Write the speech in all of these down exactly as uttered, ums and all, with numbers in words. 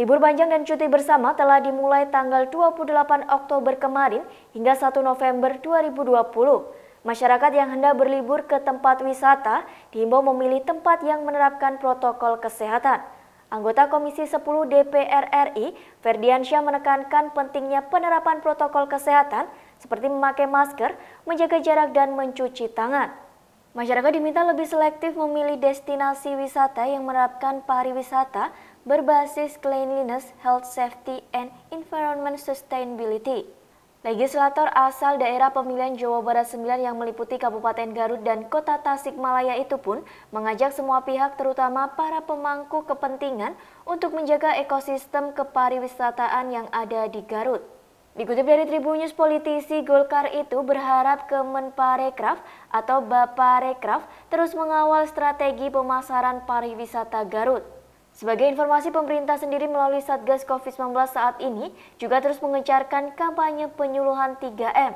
Libur panjang dan cuti bersama telah dimulai tanggal dua puluh delapan Oktober kemarin hingga satu November dua ribu dua puluh. Masyarakat yang hendak berlibur ke tempat wisata diimbau memilih tempat yang menerapkan protokol kesehatan. Anggota Komisi sepuluh D P R R I, Ferdiansyah menekankan pentingnya penerapan protokol kesehatan seperti memakai masker, menjaga jarak, dan mencuci tangan. Masyarakat diminta lebih selektif memilih destinasi wisata yang menerapkan pariwisata berbasis cleanliness, health safety, and environment sustainability. Legislator asal daerah pemilihan Jawa Barat sembilan yang meliputi Kabupaten Garut dan Kota Tasikmalaya itu pun mengajak semua pihak terutama para pemangku kepentingan untuk menjaga ekosistem kepariwisataan yang ada di Garut. Dikutip dari Tribunnews, politisi Golkar itu berharap Kemenparekraf atau Baparekraf terus mengawal strategi pemasaran pariwisata Garut. Sebagai informasi, pemerintah sendiri melalui Satgas COVID sembilan belas saat ini juga terus mengencarkan kampanye penyuluhan tiga M.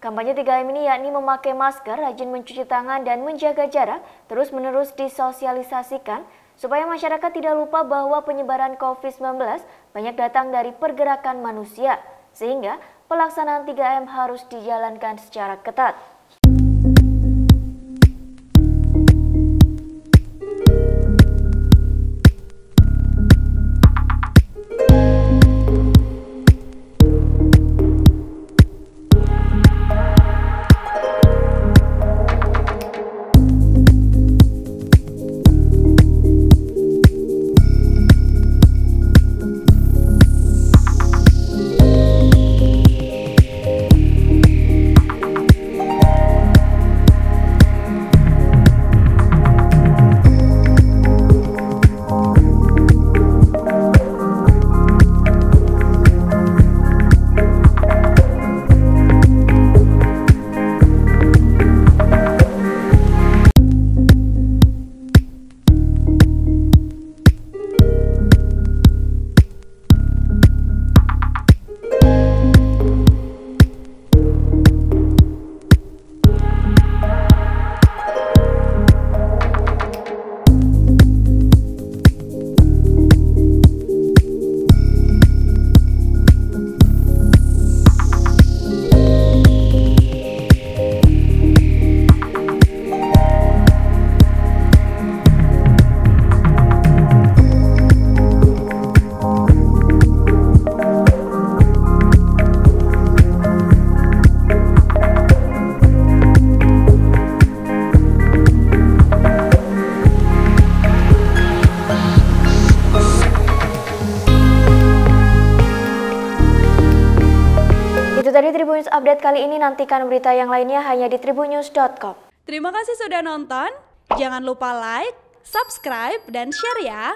Kampanye tiga M ini yakni memakai masker, rajin mencuci tangan, dan menjaga jarak terus-menerus disosialisasikan supaya masyarakat tidak lupa bahwa penyebaran COVID sembilan belas banyak datang dari pergerakan manusia. Sehingga pelaksanaan tiga M harus dijalankan secara ketat. Dari Tribunnews Update kali ini, nantikan berita yang lainnya hanya di Tribunnews titik com. Terima kasih sudah nonton, jangan lupa like, subscribe, dan share ya!